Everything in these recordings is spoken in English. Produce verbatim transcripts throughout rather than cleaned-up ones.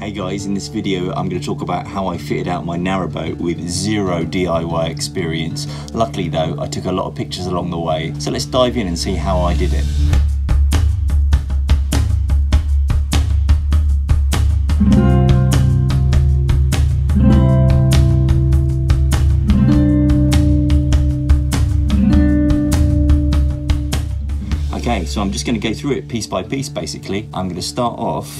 Hey guys, in this video I'm going to talk about how I fitted out my narrowboat with zero D I Y experience. Luckily though, I took a lot of pictures along the way, so let's dive in and see how I did it. Okay, so I'm just going to go through it piece by piece basically. I'm going to start off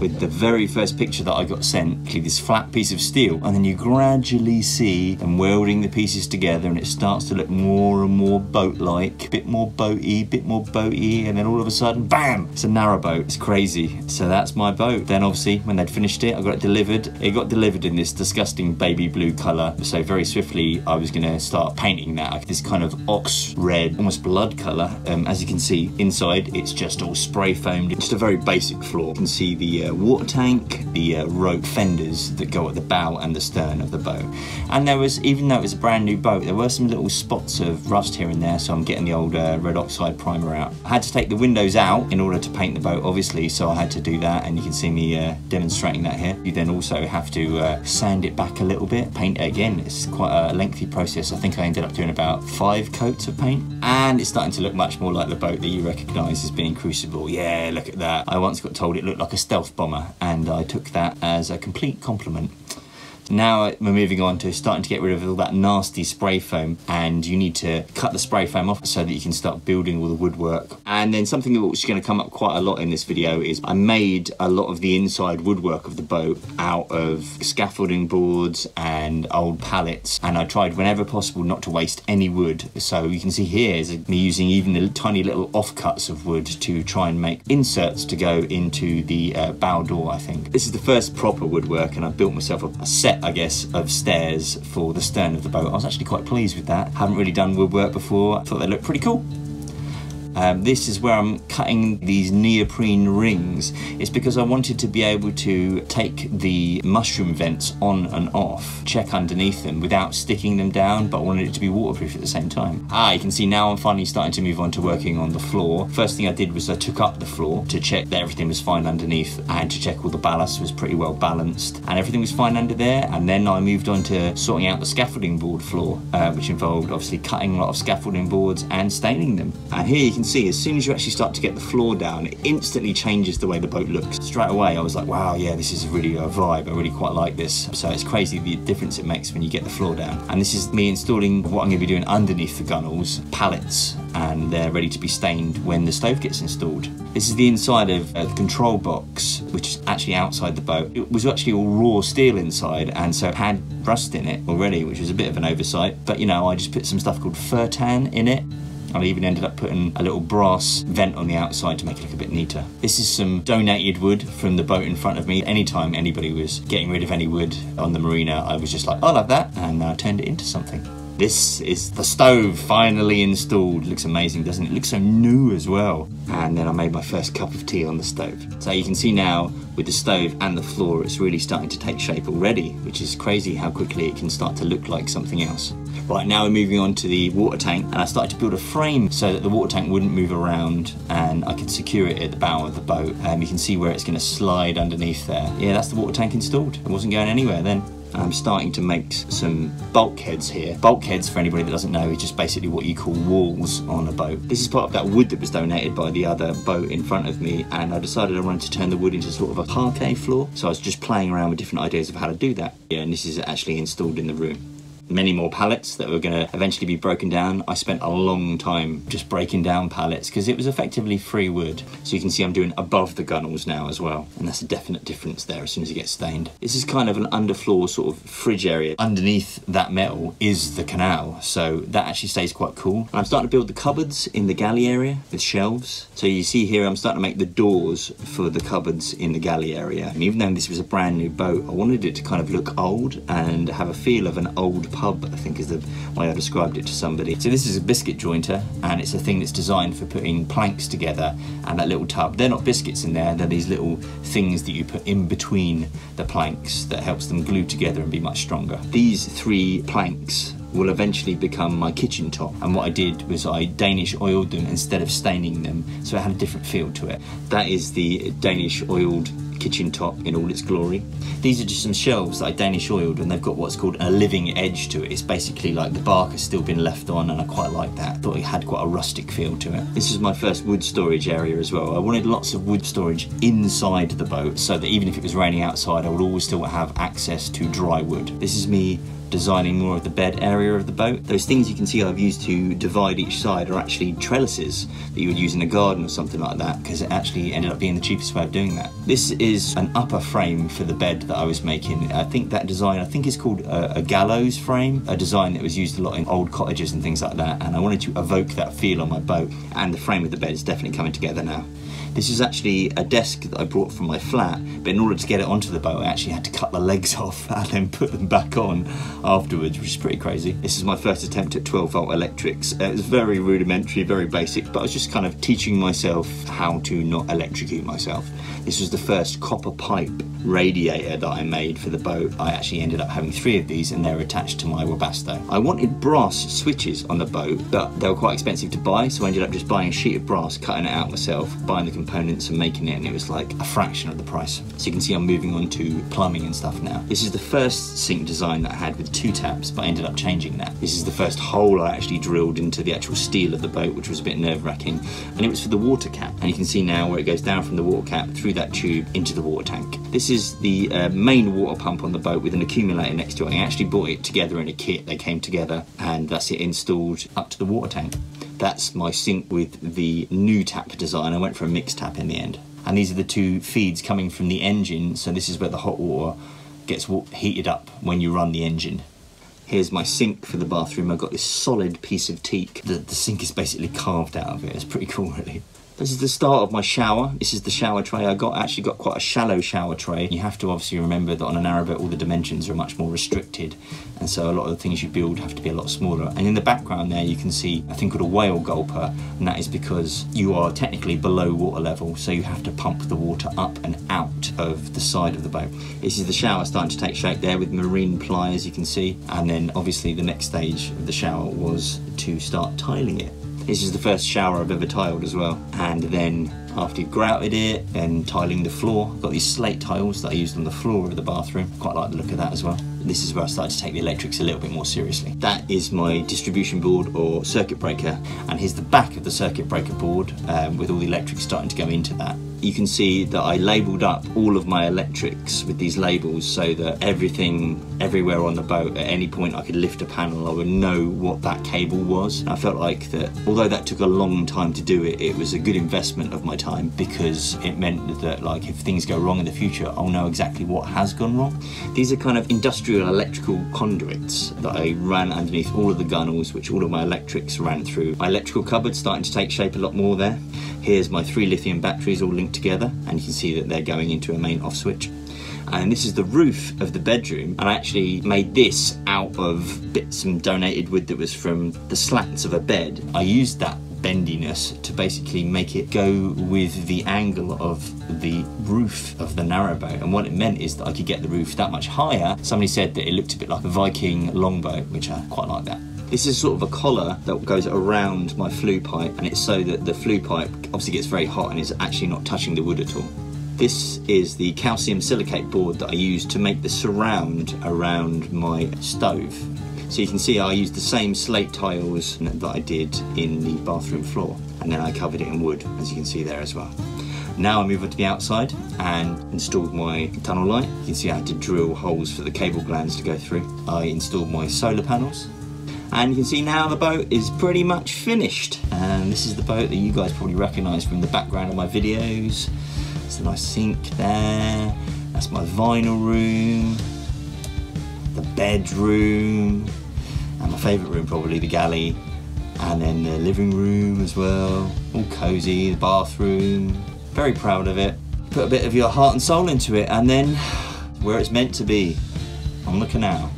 with the very first picture that I got sent, this flat piece of steel, and then you gradually see them welding the pieces together and it starts to look more and more boat-like, bit more boaty, bit more boaty, and then all of a sudden, bam! It's a narrow boat, it's crazy. So that's my boat. Then obviously, when they'd finished it, I got it delivered. It got delivered in this disgusting baby blue color, so very swiftly I was gonna start painting that, this kind of ox red, almost blood color. Um, as you can see, inside it's just all spray foamed, just a very basic floor. You can see the uh, water tank, the uh, rope fenders that go at the bow and the stern of the boat. And there was, even though it was a brand new boat, there were some little spots of rust here and there, so I'm getting the old uh, red oxide primer out. I had to take the windows out in order to paint the boat, obviously, so I had to do that, and you can see me uh, demonstrating that here. You then also have to uh, sand it back a little bit, paint it again. It's quite a lengthy process. I think I ended up doing about five coats of paint, and it's starting to look much more like the boat that you recognise as being Crucible. Yeah, look at that. I once got told it looked like a stealth bomber, and I took that as a complete compliment. Now we're moving on to starting to get rid of all that nasty spray foam, and you need to cut the spray foam off so that you can start building all the woodwork. And then something which is going to come up quite a lot in this video is I made a lot of the inside woodwork of the boat out of scaffolding boards and old pallets, and I tried whenever possible not to waste any wood. So you can see here is me using even the tiny little offcuts of wood to try and make inserts to go into the uh, bow door, I think. This is the first proper woodwork, and I built myself a, a set, I guess, of stairs for the stern of the boat. I was actually quite pleased with that. Haven't really done woodwork before. I thought they looked pretty cool. Um, this is where I'm cutting these neoprene rings. It's because I wanted to be able to take the mushroom vents on and off, check underneath them without sticking them down, but I wanted it to be waterproof at the same time. Ah, you can see now I'm finally starting to move on to working on the floor. First thing I did was I took up the floor to check that everything was fine underneath and to check all the ballast was pretty well balanced, and everything was fine under there. And then I moved on to sorting out the scaffolding board floor, uh, which involved obviously cutting a lot of scaffolding boards and staining them. And here you can see, as soon as you actually start to get the floor down, it instantly changes the way the boat looks. Straight away I was like, wow, yeah, this is really a vibe, I really quite like this. So it's crazy the difference it makes when you get the floor down. And this is me installing what I'm going to be doing underneath the gunnels, pallets, and they're ready to be stained when the stove gets installed. This is the inside of uh, the control box, which is actually outside the boat. It was actually all raw steel inside, and so it had rust in it already, which was a bit of an oversight, but you know, I just put some stuff called Furtan in it. I even ended up putting a little brass vent on the outside to make it look a bit neater. This is some donated wood from the boat in front of me. Anytime anybody was getting rid of any wood on the marina, I was just like, I'll have that, and I turned it into something. This is the stove finally installed. Looks amazing, doesn't it? It looks so new as well. And then I made my first cup of tea on the stove. So you can see now with the stove and the floor, it's really starting to take shape already, which is crazy how quickly it can start to look like something else. Right, now we're moving on to the water tank, and I started to build a frame so that the water tank wouldn't move around and I could secure it at the bow of the boat. And um, you can see where it's gonna slide underneath there. Yeah, that's the water tank installed. It wasn't going anywhere then. I'm starting to make some bulkheads here. Bulkheads, for anybody that doesn't know, is just basically what you call walls on a boat. This is part of that wood that was donated by the other boat in front of me, and I decided I wanted to turn the wood into sort of a parquet floor, so I was just playing around with different ideas of how to do that. Yeah, and this is actually installed in the room. Many more pallets that were going to eventually be broken down. I spent a long time just breaking down pallets because it was effectively free wood. So you can see I'm doing above the gunnels now as well, and that's a definite difference there as soon as it gets stained. This is kind of an underfloor sort of fridge area. Underneath that metal is the canal, so that actually stays quite cool. I'm starting to build the cupboards in the galley area with shelves. So you see here I'm starting to make the doors for the cupboards in the galley area, and even though this was a brand new boat, I wanted it to kind of look old and have a feel of an old pub, I think is the way I described it to somebody. So this is a biscuit jointer, and it's a thing that's designed for putting planks together, and that little tub. They're not biscuits in there, they're these little things that you put in between the planks that helps them glue together and be much stronger. These three planks will eventually become my kitchen top, and what I did was I Danish oiled them instead of staining them, so it had a different feel to it. That is the Danish oiled kitchen top in all its glory. These are just some shelves that I Danish oiled, and they've got what's called a living edge to it. It's basically like the bark has still been left on, and I quite like that. Thought it had quite a rustic feel to it. This is my first wood storage area as well. I wanted lots of wood storage inside the boat so that even if it was raining outside, I would always still have access to dry wood. This is me designing more of the bed area of the boat. Those things you can see I've used to divide each side are actually trellises that you would use in a garden or something like that, because it actually ended up being the cheapest way of doing that. This is an upper frame for the bed that I was making. I think that design, I think it's called a, a gallows frame, a design that was used a lot in old cottages and things like that, and I wanted to evoke that feel on my boat, and the frame of the bed is definitely coming together now. This is actually a desk that I brought from my flat, but in order to get it onto the boat I actually had to cut the legs off and then put them back on afterwards, which is pretty crazy. This is my first attempt at twelve volt electrics. It was very rudimentary, very basic, but I was just kind of teaching myself how to not electrocute myself. This was the first copper pipe radiator that I made for the boat. I actually ended up having three of these and they're attached to my Wabasto. I wanted brass switches on the boat, but they were quite expensive to buy, so I ended up just buying a sheet of brass, cutting it out myself, buying the components and making it, and it was like a fraction of the price. So you can see I'm moving on to plumbing and stuff now. This is the first sink design that I had with two taps, but I ended up changing that. This is the first hole I actually drilled into the actual steel of the boat, which was a bit nerve-wracking, and it was for the water cap. And you can see now where it goes down from the water cap through that tube into the water tank. This is the uh, main water pump on the boat with an accumulator next to it. I actually bought it together in a kit. They came together, and that's it installed up to the water tank. That's my sink with the new tap design. I went for a mixed tap in the end. And these are the two feeds coming from the engine, so this is where the hot water gets heated up when you run the engine. Here's my sink for the bathroom. I've got this solid piece of teak. The, the sink is basically carved out of it. It's pretty cool, really. This is the start of my shower. This is the shower tray. I got actually got quite a shallow shower tray. You have to obviously remember that on a narrowboat all the dimensions are much more restricted, and so a lot of the things you build have to be a lot smaller. And in the background there you can see a thing called a whale gulper, and that is because you are technically below water level, so you have to pump the water up and out of the side of the boat. This is the shower starting to take shape there with marine pliers, you can see, and then obviously the next stage of the shower was to start tiling it. This is the first shower I've ever tiled as well. And then after you've grouted it and tiling the floor, I've got these slate tiles that I used on the floor of the bathroom. Quite like the look of that as well. This is where I started to take the electrics a little bit more seriously. That is my distribution board or circuit breaker, and here's the back of the circuit breaker board um, with all the electrics starting to go into that. You can see that I labelled up all of my electrics with these labels so that everything, everywhere on the boat, at any point I could lift a panel, I would know what that cable was. And I felt like that, although that took a long time to do it, it was a good investment of my time, because it meant that, like, if things go wrong in the future, I'll know exactly what has gone wrong. These are kind of industrial electrical conduits that I ran underneath all of the gunnels, which all of my electrics ran through. My electrical cupboard starting to take shape a lot more there. Here's my three lithium batteries all linked together, and you can see that they're going into a main off switch. And this is the roof of the bedroom, and I actually made this out of bits and donated wood that was from the slats of a bed. I used that bendiness to basically make it go with the angle of the roof of the narrowboat, and what it meant is that I could get the roof that much higher. Somebody said that it looked a bit like a Viking longboat, which I quite like that. This is sort of a collar that goes around my flue pipe, and it's so that the flue pipe obviously gets very hot and is actually not touching the wood at all. This is the calcium silicate board that I used to make the surround around my stove. So you can see I used the same slate tiles that I did in the bathroom floor, and then I covered it in wood, as you can see there as well. Now I move on to the outside and installed my tunnel light. You can see I had to drill holes for the cable glands to go through. I installed my solar panels, and you can see now the boat is pretty much finished. And this is the boat that you guys probably recognise from the background of my videos. It's a nice sink there. That's my vinyl room. The bedroom, and my favourite room probably, the galley, and then the living room as well, all cosy, the bathroom, very proud of it. Put a bit of your heart and soul into it, and then where it's meant to be, on the canal.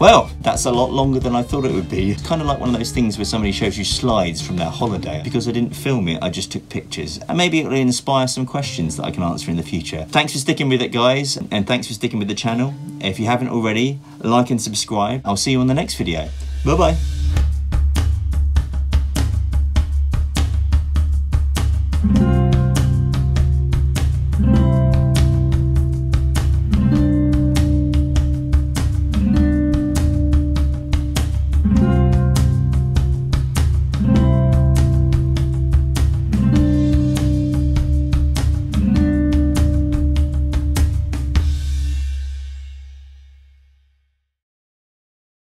Well, that's a lot longer than I thought it would be. It's kind of like one of those things where somebody shows you slides from their holiday. Because I didn't film it, I just took pictures. And maybe it'll inspire some questions that I can answer in the future. Thanks for sticking with it, guys, and thanks for sticking with the channel. If you haven't already, like and subscribe. I'll see you on the next video. Bye-bye.